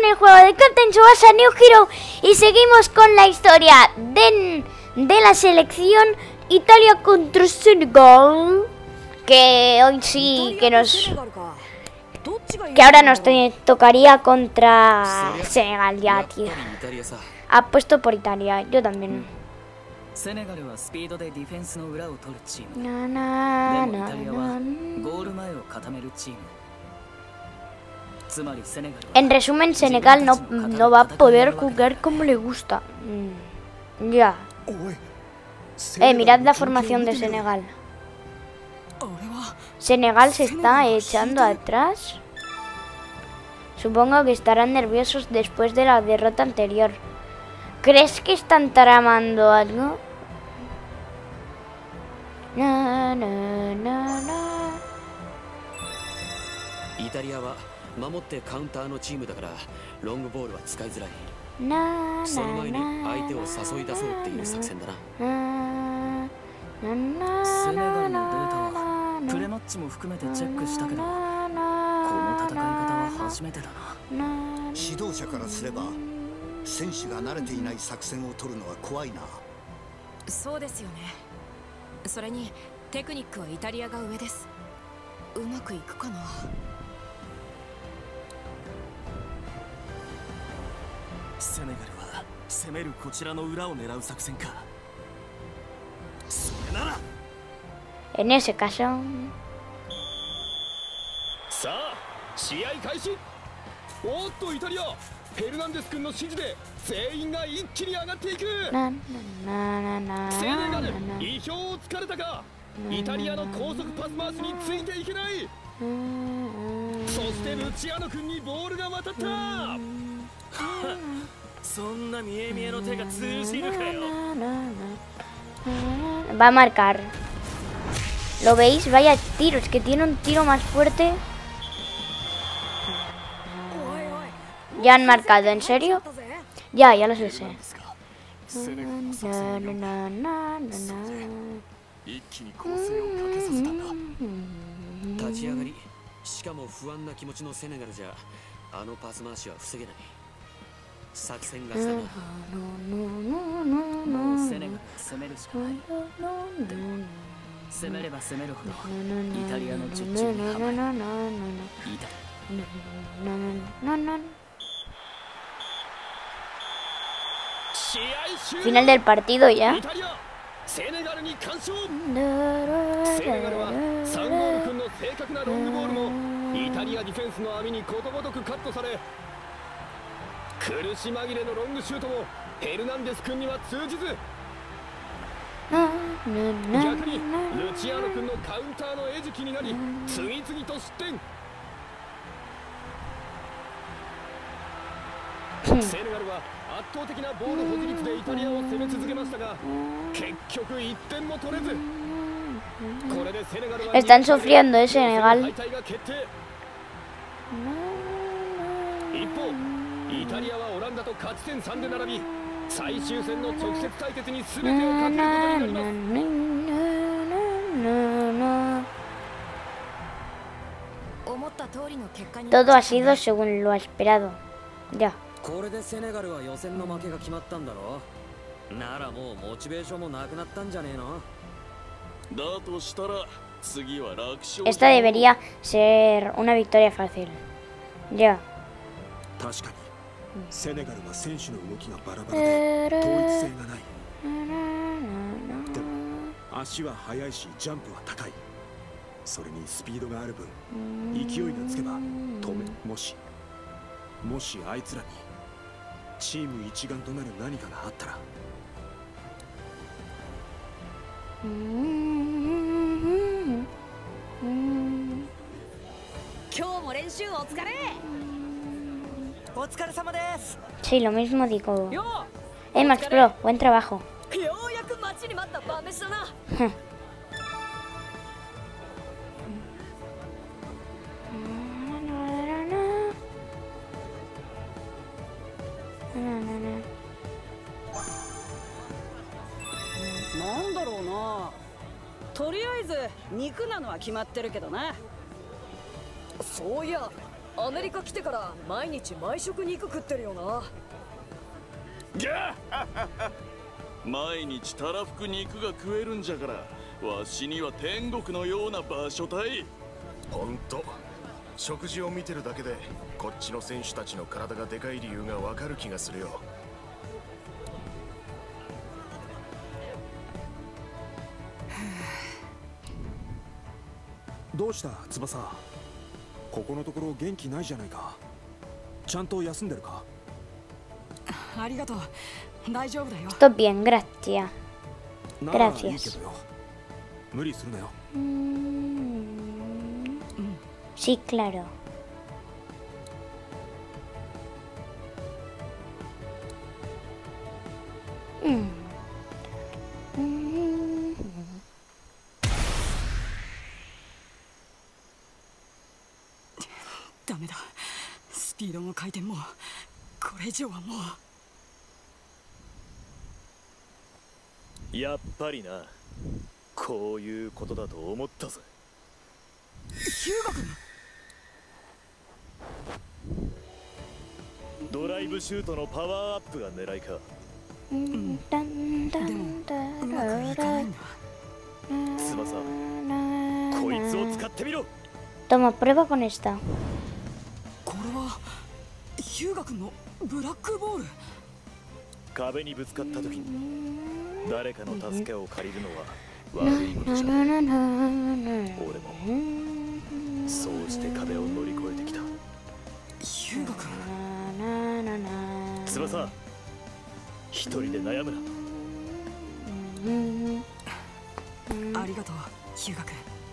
en el juego de Captain Tsubasa New Hero y seguimos con la historia de la selección Italia contra Senegal, que hoy sí que ahora nos tocaría contra Senegal ya, tío. Apuesto por Italia, yo también. Na, na, na, na. En resumen, Senegal no va a poder jugar como le gusta. Ya. Mirad la formación de Senegal. Senegal se está echando atrás. Supongo que estarán nerviosos después de la derrota anterior. ¿Crees que están tramando algo? Na, na, na, na. Italia va. En ese caso, va a marcar. ¿Lo veis? Vaya tiros, que tiene un tiro más fuerte. Ya han marcado, ¿en serio? Ya lo sé. Final del partido ya. Están sufriendo, Senegal. Todo ha sido según lo esperado. Ya. Esta debería ser una victoria fácil. Ya. Sí, lo mismo digo. Max Pro, buen trabajo. どうした、翼。ここのところ元気ないじゃないか。ちゃんと休んでるか。ありがとう。大丈夫だよ。Estoy bien, gracias. Gracias. 無理するなよ。Sí, claro. Toma prueba con esta. Hyuga 君のブラックボール。壁にぶつかった時に誰かの助けを借りるのは悪いことじゃない。俺もそうして壁を乗り越えてきた。Hyuga 君。翼、一人で悩むな。ありがとう、Hyuga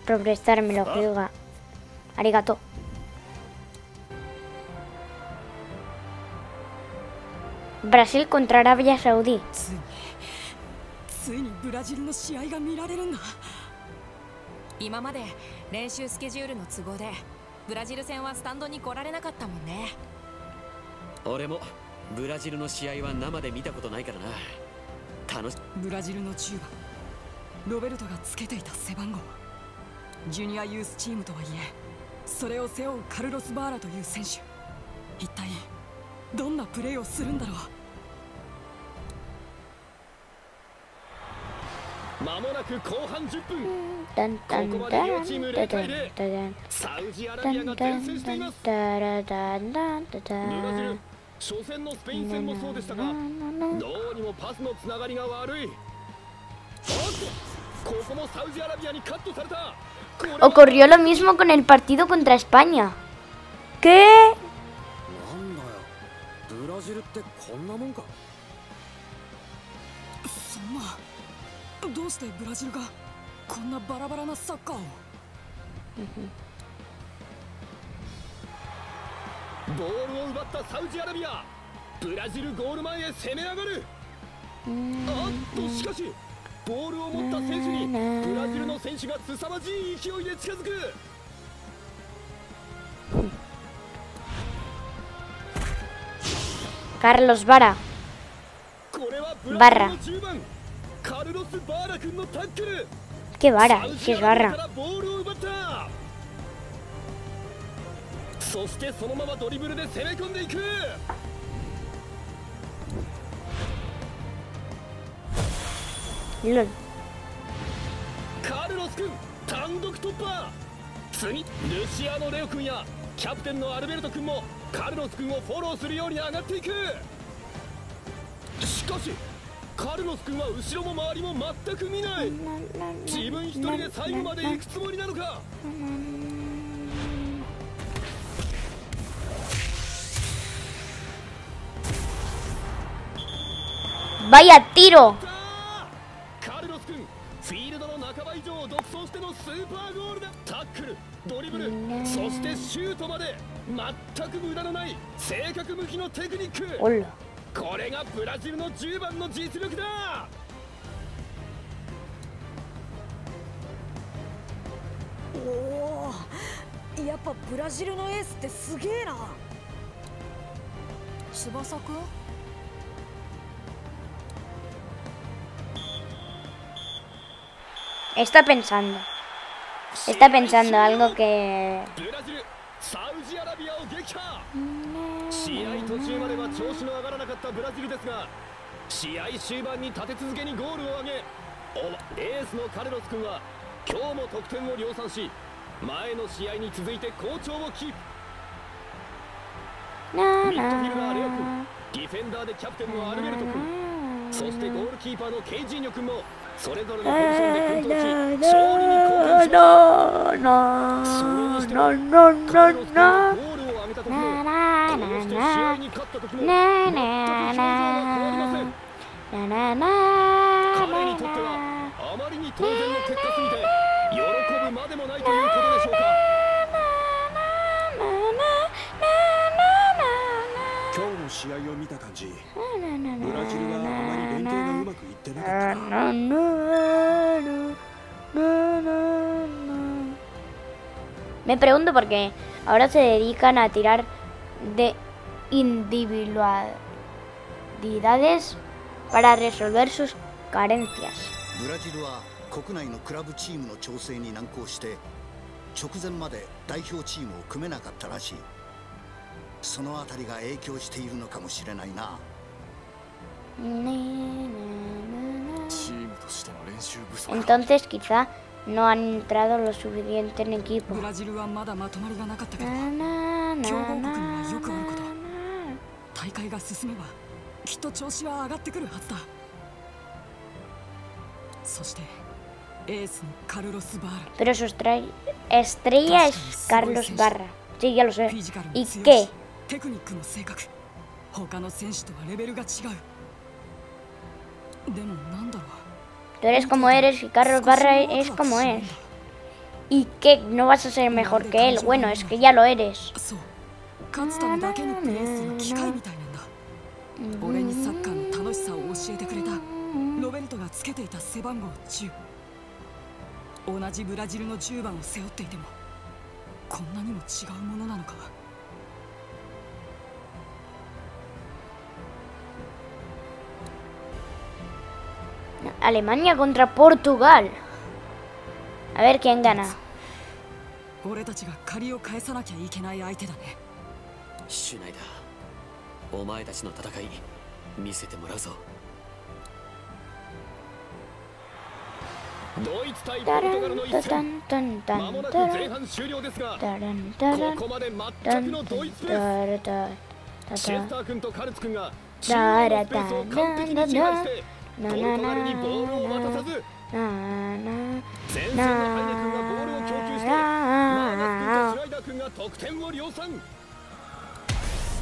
君。Prestármelo, Hyuga. ありがとう。Brasil contra Arabia Saudí. Ocurrió lo mismo con el partido contra España. ¿Qué? Carlos Vara. Barra. ¿Qué vara? ¿Qué es barra? LOL. Vaya tiro. Hola. Está pensando algo que... Me pregunto por qué ahora se dedican a tirar de individualidades para resolver sus carencias. Entonces quizá no han entrado lo suficiente en equipo. Pero su estrella es Carlos Barra. Sí, ya lo sé. ¿Y qué? Tú eres como eres y Carlos Barra es como es. ¿Y qué? ¿No vas a ser mejor que él? Bueno, es que ya lo eres. Alemania contra Portugal. A ver quién gana. A ver.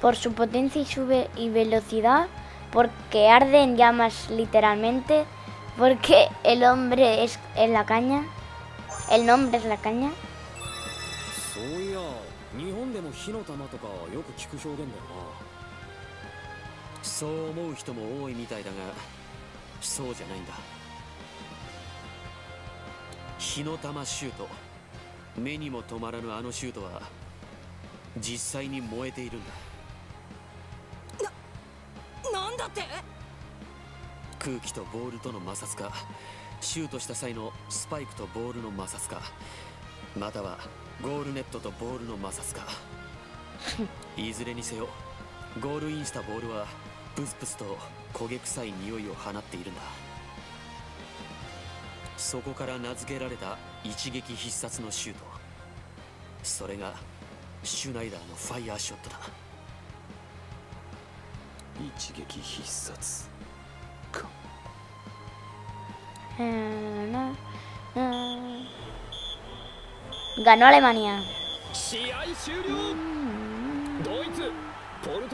Por su potencia y velocidad, porque arde en llamas literalmente. Porque el hombre es en la caña. El nombre es la caña. Ganó Alemania. Vamos.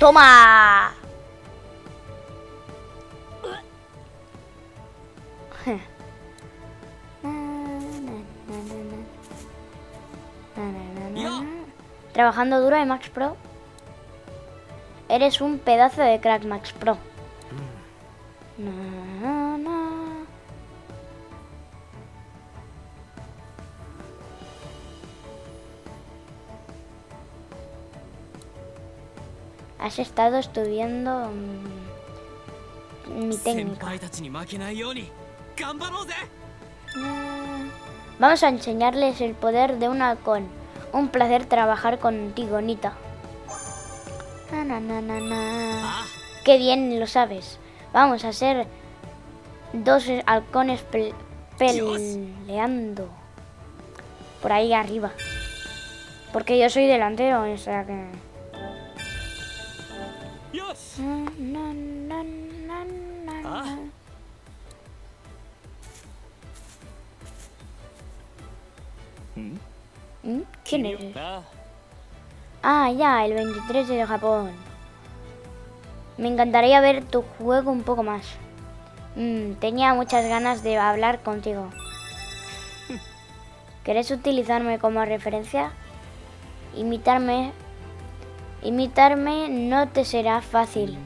Toma. Trabajando duro de Max Pro. Eres un pedazo de crack, Max Pro. Has estado estudiando mi técnica. Vamos a enseñarles el poder de un halcón. Un placer trabajar contigo, Nita. Qué bien lo sabes. Vamos a ser dos halcones peleando por ahí arriba. Porque yo soy delantero, o sea que... ¿Quién eres? Ah, ya, el 23 de Japón. Me encantaría ver tu juego un poco más. Tenía muchas ganas de hablar contigo. ¿Querés utilizarme como referencia? Imitarme no te será fácil.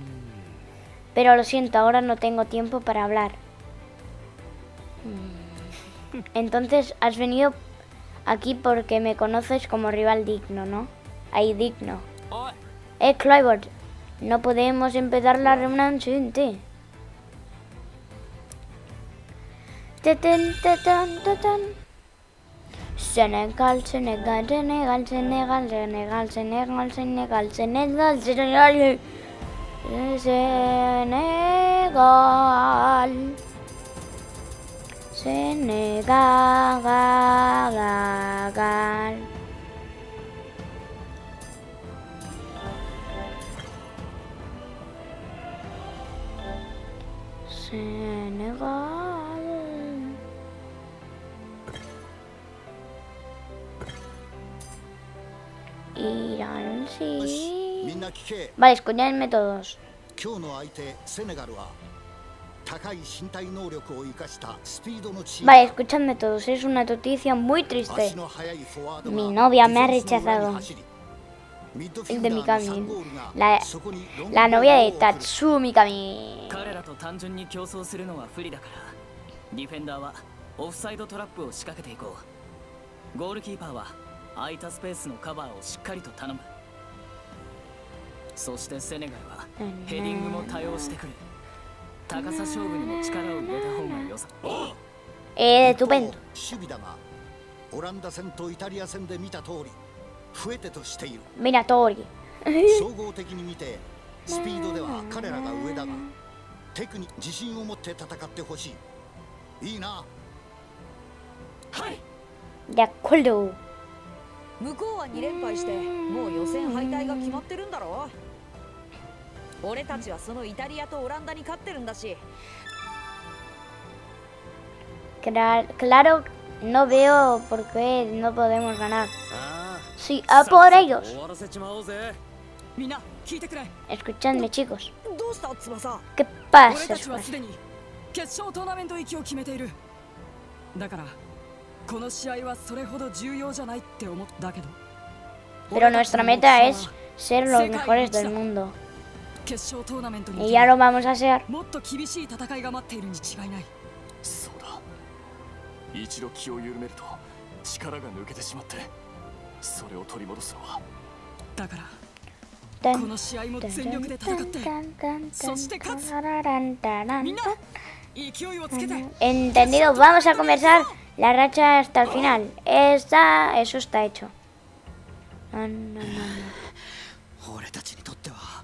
Pero lo siento, ahora no tengo tiempo para hablar. Entonces, has venido aquí porque me conoces como rival digno, ¿no? Ahí, digno. Clivert, no podemos empezar la reunión sin ti. Senegal. Irán, sí. Vale, escuchadme todos. Vale, escuchadme todos, es una noticia muy triste. Mi novia me ha rechazado. El de Mikami. La novia de Tatsu Mikami. Estupendo. Mira, Tori. De acuerdo. Claro, no veo por qué no podemos ganar. Sí, a por ellos. Escuchadme, chicos. ¿Qué pasa, Tsubasa? Pero nuestra meta es ser los mejores del mundo. Y ya lo vamos a hacer. Entendido, vamos a comenzar la racha hasta el final. Eso está hecho. Yo no me llamo Japón, o sea,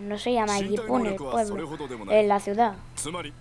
no se llama Japón el pueblo, la ciudad. Si le mando.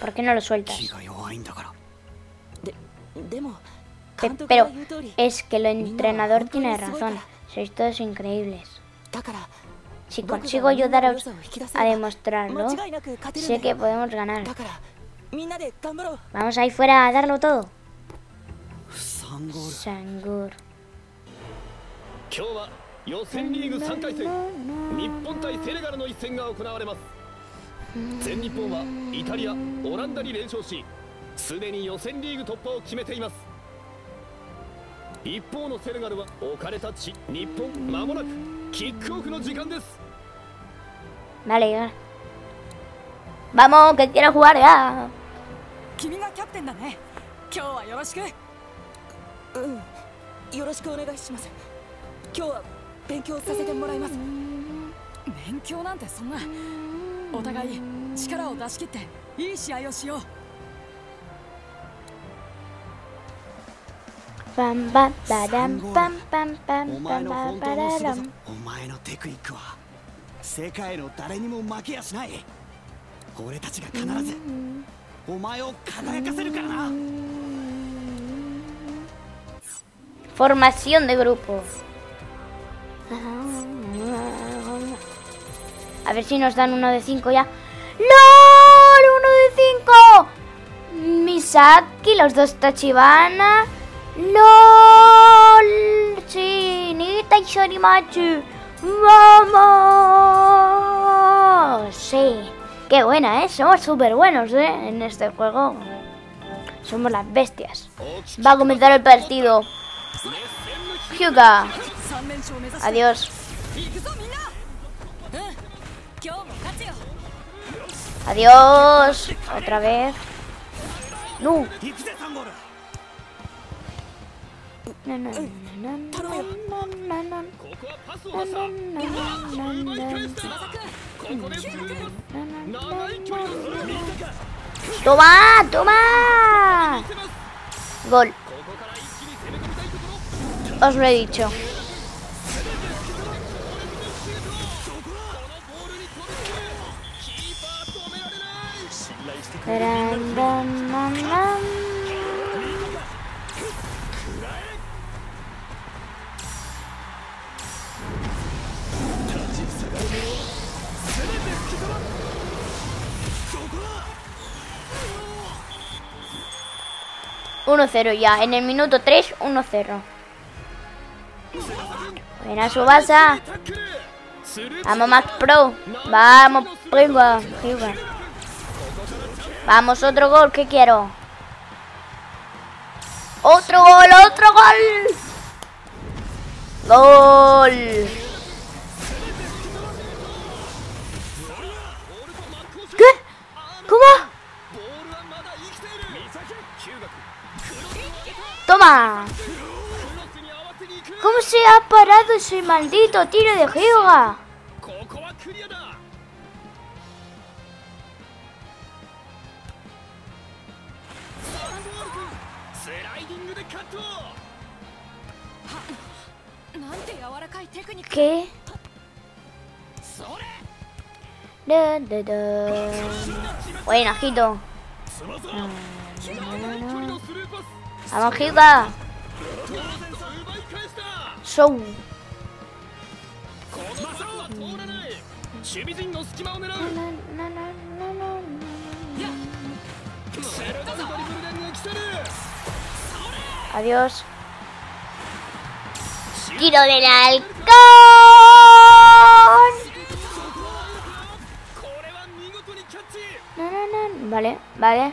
¿Por qué no lo sueltas? Pero es que el entrenador tiene razón. Sois todos increíbles. Si consigo ayudaros a demostrarlo, sé que podemos ganar. Vamos ahí fuera a darlo todo. Sangur. Italia, Olanda すでに予選リーグ突破を決めています。一方のセネガルは置かれた地、日本間もなくキックオフの時間です。Vale, vamos, que quiero jugar ya. 君がキャプテンだね。今日はよろしく。うん。よろしくお願いします。今日は勉強させてもらいます。勉強なんてそんな。お互い力を出し切っていい試合をしよう。 Pam pam pam pam pam pam pam pam. Formación de grupo. A ver si nos dan uno de 5 ya. ¡LOL! ¡Uno de 5! Misaki, los dos Tachibana. ¡LOL! ¡Sí! ¡Nita y Shorimachi! ¡Vamos! ¡Sí! ¡Qué buena, eh! Somos súper buenos, eh, en este juego. Somos las bestias. Va a comenzar el partido. Hyuga. Adiós. Adiós. Otra vez. ¡No! Toma, toma. Gol. Os lo he dicho.1-0 ya, en el minuto 3, 1-0. Buena Tsubasa. Vamos Max Pro. Vamos, Hyuga. Vamos, otro gol, que quiero. Otro gol, otro gol. Gol. ¿Qué? ¿Cómo? Toma. ¿Cómo se ha parado ese maldito tiro de Hyuga? ¿Qué? Bueno, Jito. Vamos, Hyuga. Show. Adiós. Tiro del halcón. Vale, vale.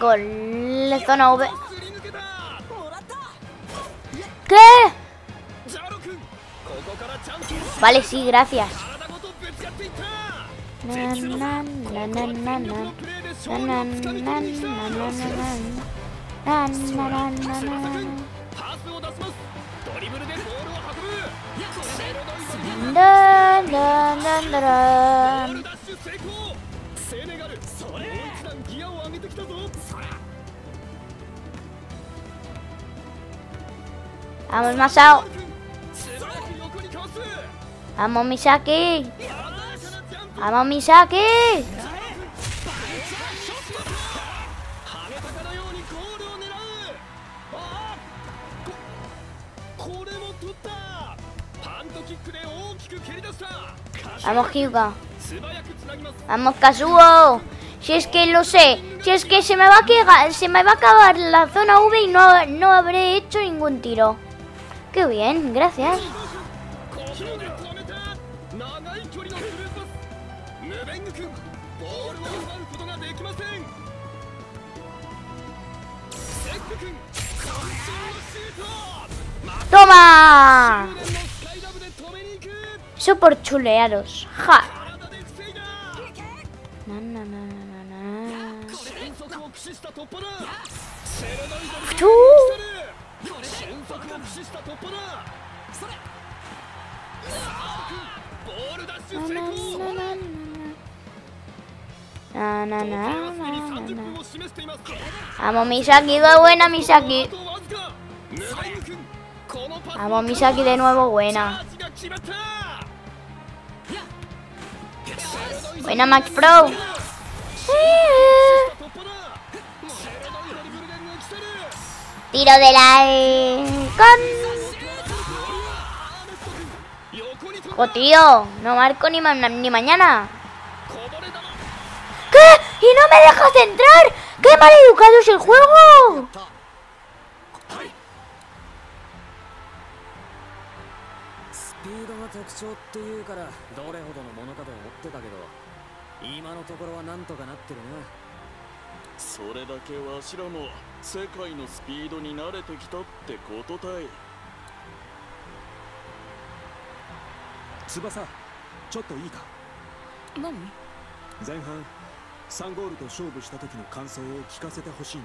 Gol, zona V. ¿Qué? Vale, sí, gracias. Vamos, Masao. Vamos, Misaki. Vamos, Misaki. Vamos, Hyuga. Vamos, Kazuo. Si es que lo sé. Si es que se me va a acabar la zona V y no habré hecho ningún tiro. ¡Qué bien! ¡Gracias! ¡Toma! Eso por chulearos. ¡Ja! ¡Chu! Vamos, Misaki, de buena, Misaki. Vamos, Misaki, de nuevo, buena. Buena, Max Pro. Tiro del halcón. Tío, no marco ni mañana. ¿Qué? ¡Y no me dejas entrar! ¡Qué mal educado es el juego! Tsubasa, Claro. Ya veo, si tanto creéis en mí. Comenzar segunda parte, por fin.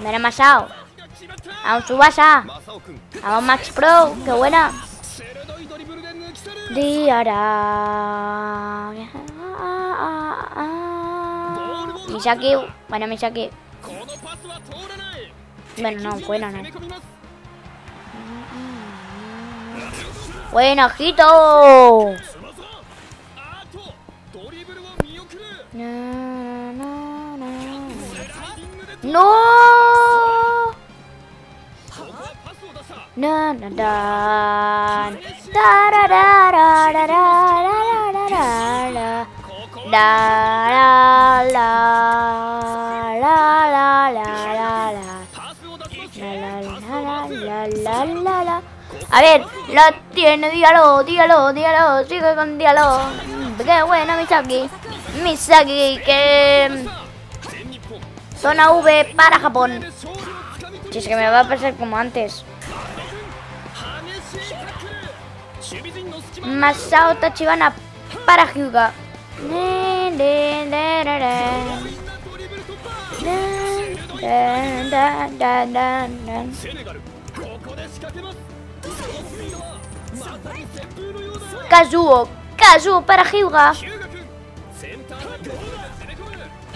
Mira, Masao. A un Tsubasa. A un Max Pro. ¡Qué buena! Diara. Misaki. Bueno, Misaki. Bueno, no, buena, no. Buena, Jito. No. Na na dan. Da da da da da da da da. La la la la la la la la. La la la la. A ver, la tiene, dígalo, dígalo, dígalo, sigue con diálogo. Qué buena Misaki. Misaki, que... Zona V para Japón. Si es que me va a pasar como antes. Masao Tachibana para Hyuga. Kazuo, Kazuo para Hyuga.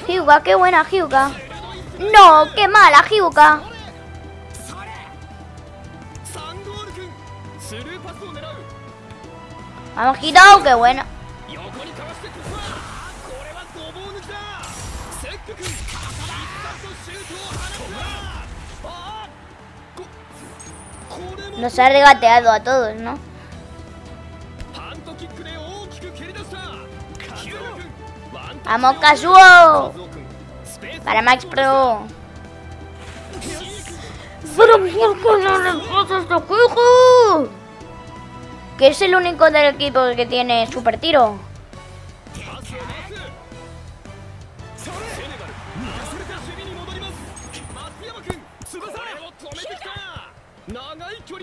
Hyuga, qué buena Hyuga. No, qué mala Hyuga. Vamos, Jito, qué bueno. Nos ha regateado a todos, ¿no? ¡Vamos, Kazuo! Para Max Pro. ¡Pero por qué no le pasa este juego! Que es el único del equipo que tiene super tiro.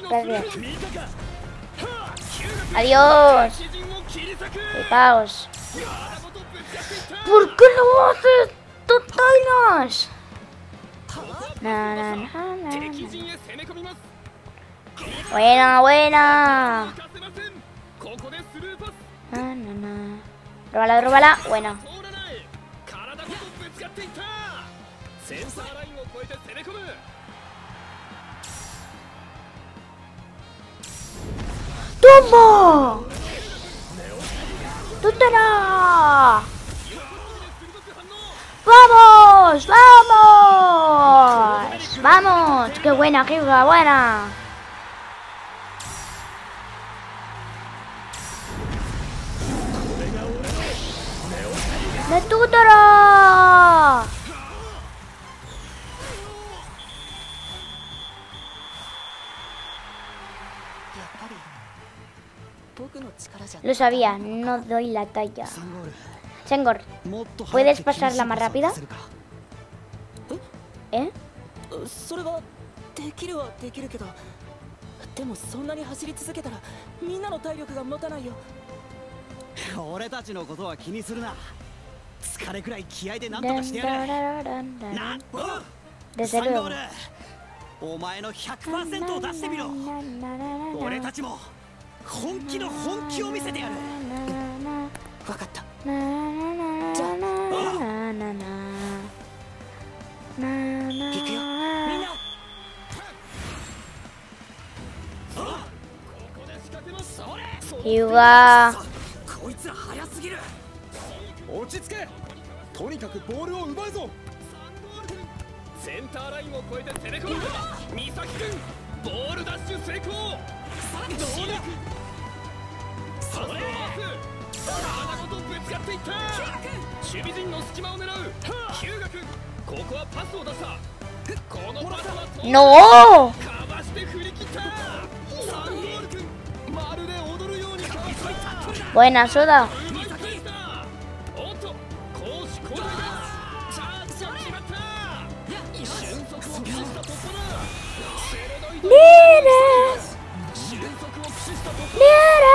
Gracias. Adiós. Paos. ¿Por qué lo haces? ¡Totainos! Na, na, na, na, na. Buena, buena. Na, na, na. Róbala, róbala. Buena. ¡Toma! ¡Tutara! ¡Vamos! ¡Vamos! ¡Vamos! ¡Qué buena, Hyuga! ¡Buena! ¡De Tutaro! Lo sabía, no doy la talla. Sengor, ¿puedes pasarla más rápida? ¿Eh? Desde luego. Hyuga. No. Buena, Soda. ¡Mira! ¡Mira!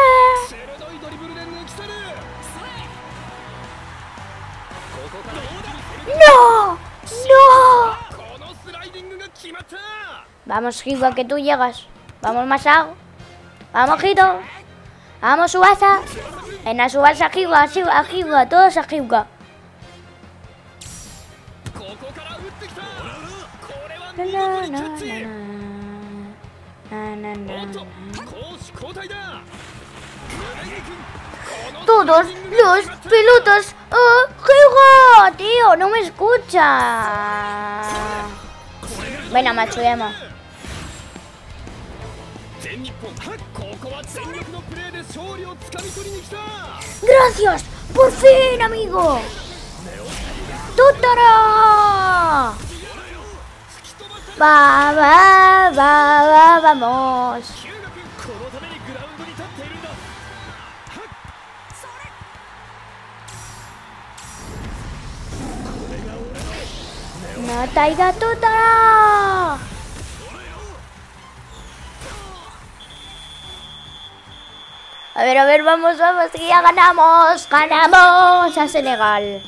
¡No! ¡No! Vamos, Hyuga, que tú llegas. Vamos, Masao. Vamos, Jito. Vamos, Tsubasa. En a Tsubasa, Hyuga, a Hyuga, todos a Hyuga. Todos los pilotos. ¡Oh, Hyuga! Tío, no me escucha. Bueno, Matsuyama. ¡Gracias! ¡Por fin, amigo! ¡Tutaro! ¡Vamos! ¡No, Taiga, Tutaro! A ver, vamos, que ya ganamos. ¡Ganamos a Senegal!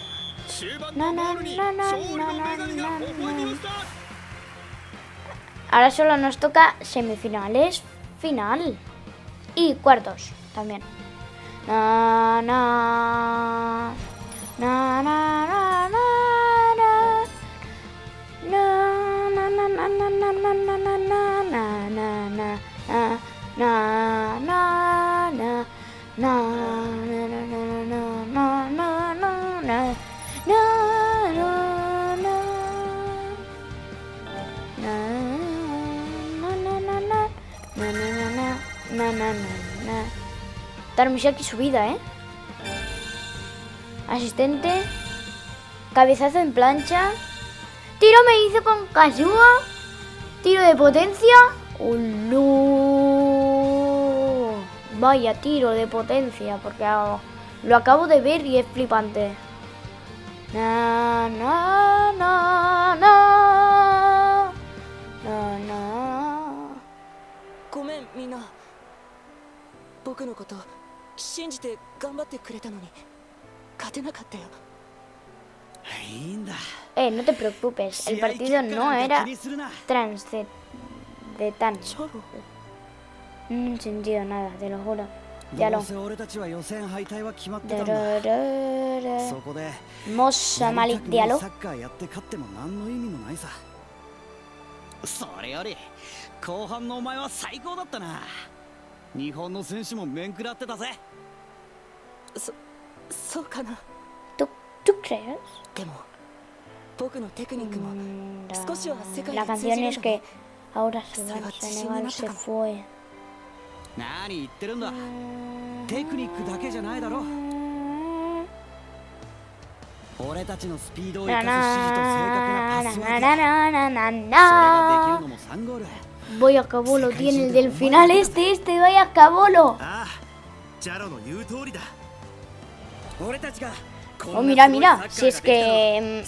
Ahora solo nos toca semifinales, final y cuartos también. Misaki subida, ¿eh? Asistente. Cabezazo en plancha. Tiro me hizo con Kazuo. Tiro de potencia. ¡Oh, no! Vaya tiro de potencia, porque lo acabo de ver y es flipante. Na, na, na, na. Na, na. Gomen, mina. Boku no koto. 信じて頑張ってくれたのに勝てなかったよ。いいんだ。え、no te preocupes, el partido no era trascendente. No sentido nada, te lo juro. Ya lo. Mosa Malik Diallo. それより後半のお前は最高だったな。 日本の選手も面食らってたぜ。そうかな。どくらい？でも僕のテクニックも少しは世界に通じるけど、ahora se va a Senegal se fue。何言ってるんだ。テクニックだけじゃないだろ。俺たちのスピードを生かす指示と正確なパスワーク。それができるのも3ゴール。 Vaya cabolo tiene el del final este, vaya cabolo. Oh, mira, si es que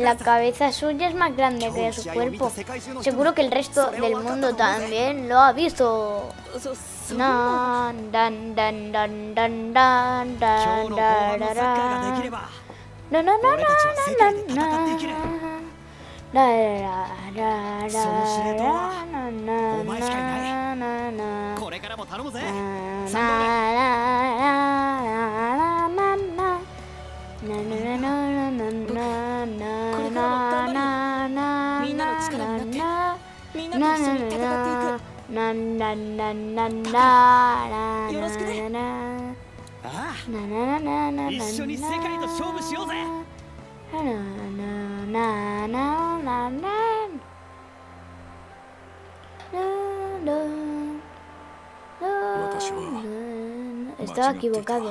la cabeza suya es más grande que su cuerpo. Seguro que el resto del mundo también lo ha visto. Estaba equivocado.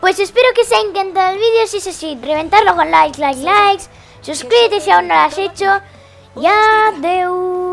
Pues espero que os haya encantado el vídeo. Si es así, reventarlo con likes, suscríbete si aún no lo has hecho. Y adiós.